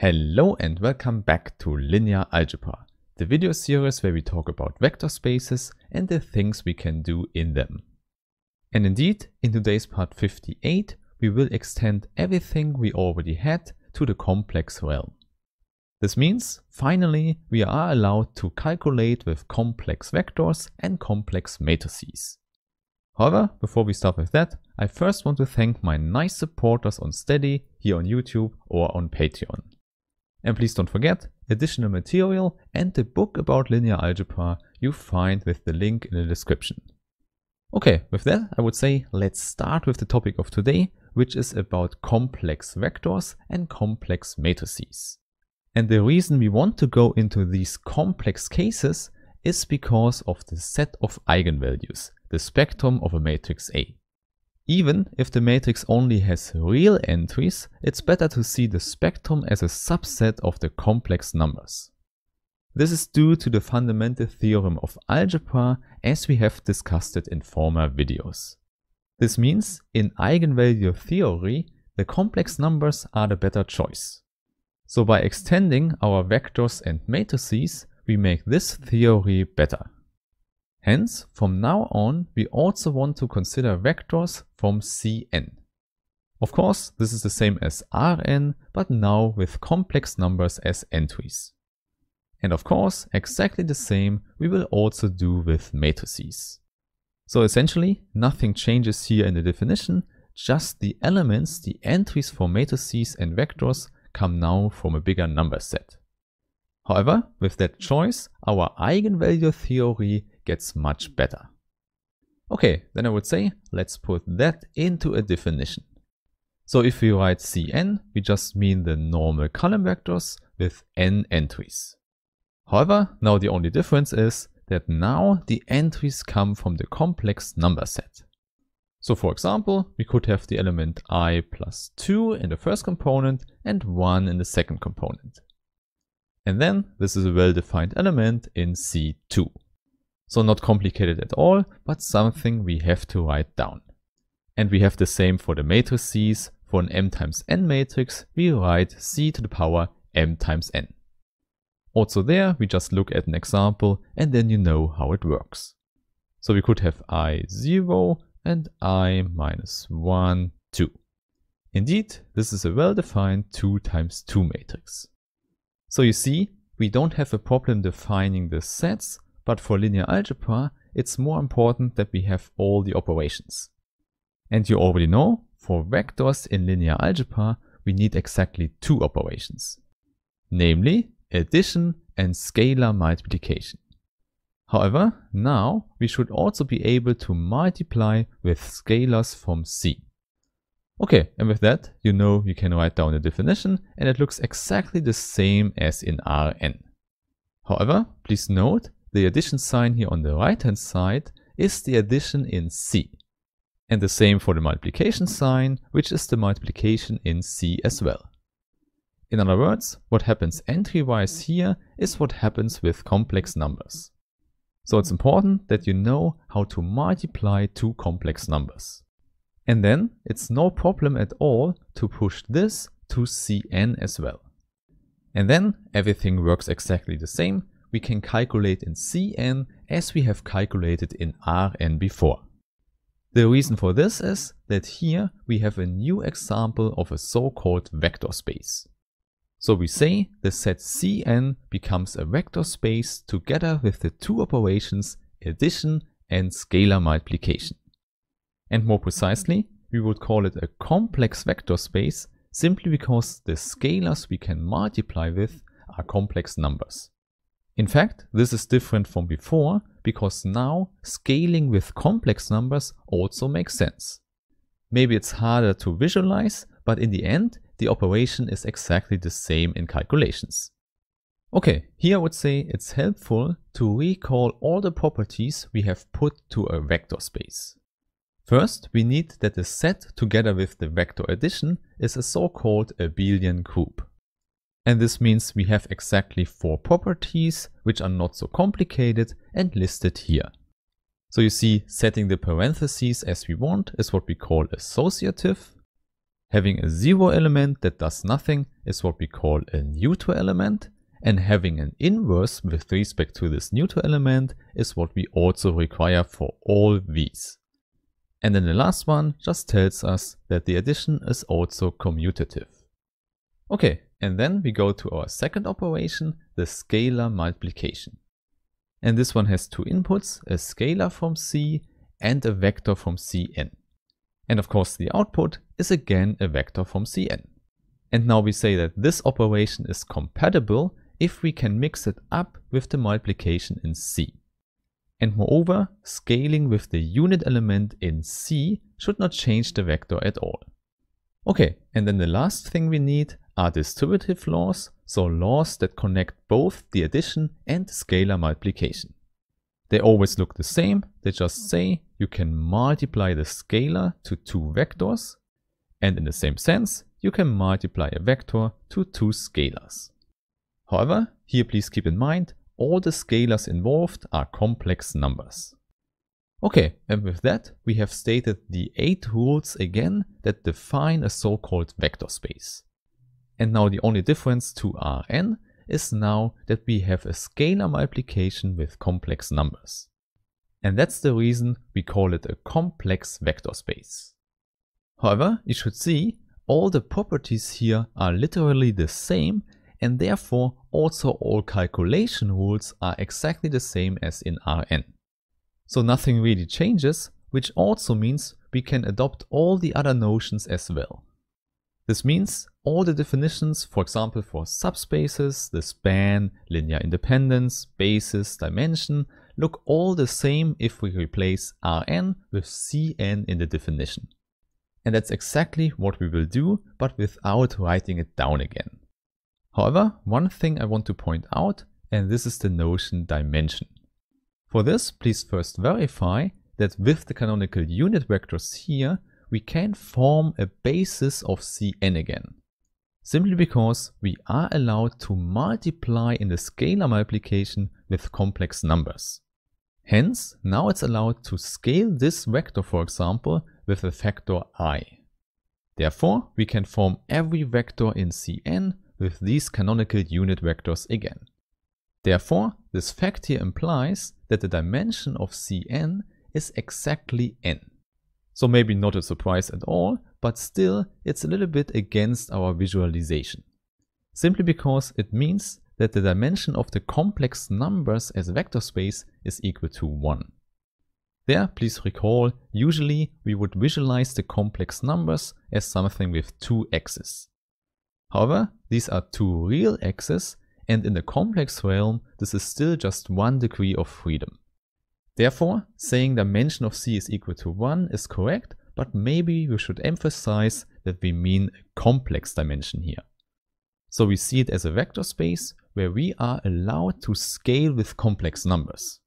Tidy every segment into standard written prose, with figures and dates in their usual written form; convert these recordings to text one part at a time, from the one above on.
Hello and welcome back to Linear Algebra, the video series where we talk about vector spaces and the things we can do in them. And indeed, in today's part 58, we will extend everything we already had to the complex realm. This means, finally, we are allowed to calculate with complex vectors and complex matrices. However, before we start with that, I first want to thank my nice supporters on Steady, here on YouTube or on Patreon. And please don't forget, additional material and the book about linear algebra you find with the link in the description. Okay, with that I would say let's start with the topic of today, which is about complex vectors and complex matrices. And the reason we want to go into these complex cases is because of the set of eigenvalues, the spectrum of a matrix A. Even if the matrix only has real entries, it's better to see the spectrum as a subset of the complex numbers. This is due to the fundamental theorem of algebra, as we have discussed it in former videos. This means, in eigenvalue theory, the complex numbers are the better choice. So by extending our vectors and matrices, we make this theory better. Hence, from now on, we also want to consider vectors from Cn. Of course, this is the same as Rn, but now with complex numbers as entries. And of course, exactly the same we will also do with matrices. So essentially, nothing changes here in the definition, just the elements, the entries for matrices and vectors come now from a bigger number set. However, with that choice, our eigenvalue theory gets much better. Okay, then I would say let's put that into a definition. So if we write Cn, we just mean the normal column vectors with n entries. However, now the only difference is that now the entries come from the complex number set. So for example, we could have the element I plus 2 in the first component and 1 in the second component. And then this is a well-defined element in C2. So not complicated at all, but something we have to write down. And we have the same for the matrices. For an m times n matrix, we write c to the power m times n. Also there, we just look at an example and then you know how it works. So we could have I0 and I minus 1, 2. Indeed, this is a well-defined 2 times 2 matrix. So you see, we don't have a problem defining the sets, but for linear algebra, it's more important that we have all the operations. And you already know, for vectors in linear algebra, we need exactly two operations. Namely, addition and scalar multiplication. However, now we should also be able to multiply with scalars from C. Okay, and with that, you know you can write down the definition and it looks exactly the same as in Rn. However, please note, the addition sign here on the right hand side is the addition in C. And the same for the multiplication sign, which is the multiplication in C as well. In other words, what happens entry-wise here is what happens with complex numbers. So it's important that you know how to multiply two complex numbers. And then it's no problem at all to push this to Cn as well. And then everything works exactly the same. We can calculate in Cn as we have calculated in Rn before. The reason for this is that here we have a new example of a so-called vector space. So we say the set Cn becomes a vector space together with the two operations addition and scalar multiplication. And more precisely, we would call it a complex vector space simply because the scalars we can multiply with are complex numbers. In fact, this is different from before because now scaling with complex numbers also makes sense. Maybe it's harder to visualize, but in the end, the operation is exactly the same in calculations. Okay, here I would say it's helpful to recall all the properties we have put to a vector space. First, we need that the set together with the vector addition is a so-called abelian group. And this means we have exactly four properties, which are not so complicated and listed here. So you see, setting the parentheses as we want is what we call associative. Having a zero element that does nothing is what we call a neutral element, and having an inverse with respect to this neutral element is what we also require for all v's. And then the last one just tells us that the addition is also commutative. Okay, and then we go to our second operation, the scalar multiplication. And this one has two inputs, a scalar from C and a vector from Cn. And of course the output is again a vector from Cn. And now we say that this operation is compatible if we can mix it up with the multiplication in C. And moreover, scaling with the unit element in C should not change the vector at all. Okay, and then the last thing we need are distributive laws, so laws that connect both the addition and the scalar multiplication. They always look the same, they just say you can multiply the scalar to two vectors, and in the same sense, you can multiply a vector to two scalars. However, here please keep in mind, all the scalars involved are complex numbers. Okay, and with that, we have stated the 8 rules again that define a so-called vector space. And now the only difference to Rn is now that we have a scalar multiplication with complex numbers. And that's the reason we call it a complex vector space. However, you should see all the properties here are literally the same, and therefore also all calculation rules are exactly the same as in Rn. So nothing really changes, which also means we can adopt all the other notions as well. This means all the definitions, for example for subspaces, the span, linear independence, basis, dimension, look all the same if we replace Rn with Cn in the definition. And that's exactly what we will do, but without writing it down again. However, one thing I want to point out, and this is the notion dimension. For this, please first verify that with the canonical unit vectors here, we can form a basis of Cn again. Simply because we are allowed to multiply in the scalar multiplication with complex numbers. Hence, now it's allowed to scale this vector, for example, with a factor I. Therefore, we can form every vector in Cn with these canonical unit vectors again. Therefore, this fact here implies that the dimension of Cn is exactly n. So maybe not a surprise at all, but still it's a little bit against our visualization. Simply because it means that the dimension of the complex numbers as vector space is equal to 1. There, please recall, usually we would visualize the complex numbers as something with two axes. However, these are two real axes, and in the complex realm, this is still just 1 degree of freedom. Therefore, saying dimension of C is equal to 1 is correct, but maybe we should emphasize that we mean a complex dimension here. So we see it as a vector space where we are allowed to scale with complex numbers.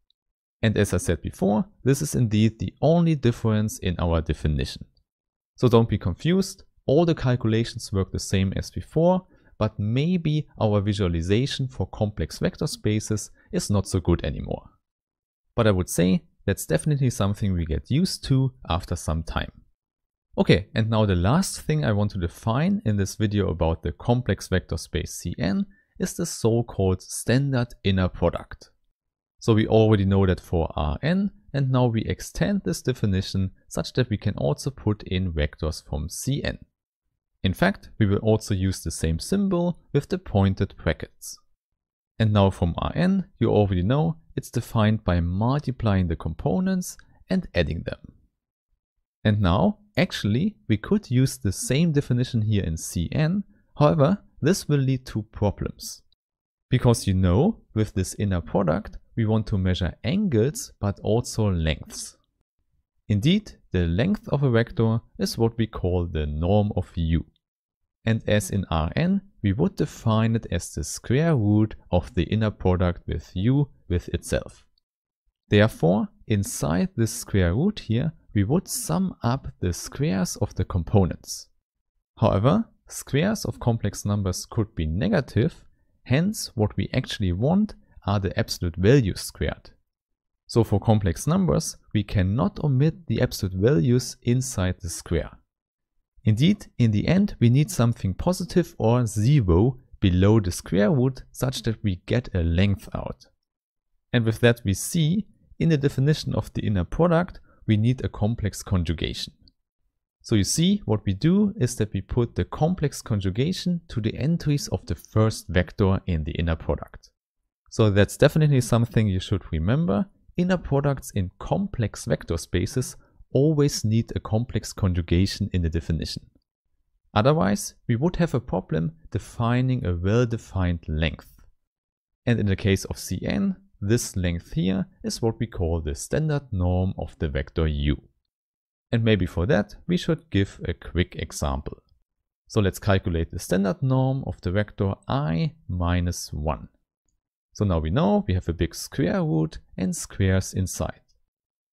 And as I said before, this is indeed the only difference in our definition. So don't be confused. All the calculations work the same as before, but maybe our visualization for complex vector spaces is not so good anymore. But I would say that's definitely something we get used to after some time. Okay, and now the last thing I want to define in this video about the complex vector space Cn is the so-called standard inner product. So we already know that for Rn, and now we extend this definition such that we can also put in vectors from Cn. In fact, we will also use the same symbol with the pointed brackets. And now from Rn, you already know it's defined by multiplying the components and adding them. And now, actually, we could use the same definition here in Cn, however, this will lead to problems. Because you know, with this inner product, we want to measure angles but also lengths. Indeed, the length of a vector is what we call the norm of u. And as in Rn, we would define it as the square root of the inner product with u with itself. Therefore, inside this square root here, we would sum up the squares of the components. However, squares of complex numbers could be negative, hence what we actually want are the absolute values squared. So for complex numbers, we cannot omit the absolute values inside the square. Indeed, in the end we need something positive or 0 below the square root such that we get a length out. And with that we see, in the definition of the inner product, we need a complex conjugation. So you see, what we do is that we put the complex conjugation to the entries of the first vector in the inner product. So that's definitely something you should remember. Inner products in complex vector spaces always need a complex conjugation in the definition. Otherwise, we would have a problem defining a well-defined length. And in the case of Cn, this length here is what we call the standard norm of the vector u. And maybe for that, we should give a quick example. So let's calculate the standard norm of the vector I minus 1. So now we know we have a big square root and squares inside.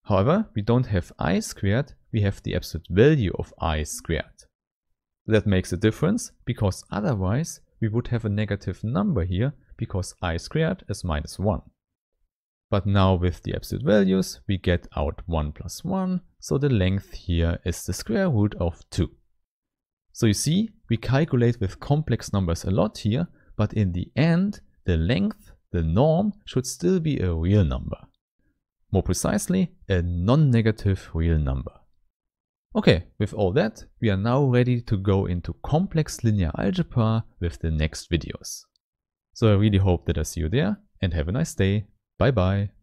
However, we don't have I squared, we have the absolute value of I squared. That makes a difference, because otherwise we would have a negative number here, because I squared is minus 1. But now with the absolute values, we get out 1 plus 1, so the length here is the square root of 2. So you see, we calculate with complex numbers a lot here, but in the end, the length, the norm, should still be a real number. More precisely, a non-negative real number. Okay, with all that, we are now ready to go into complex linear algebra with the next videos. So I really hope that I see you there, and have a nice day. Bye bye.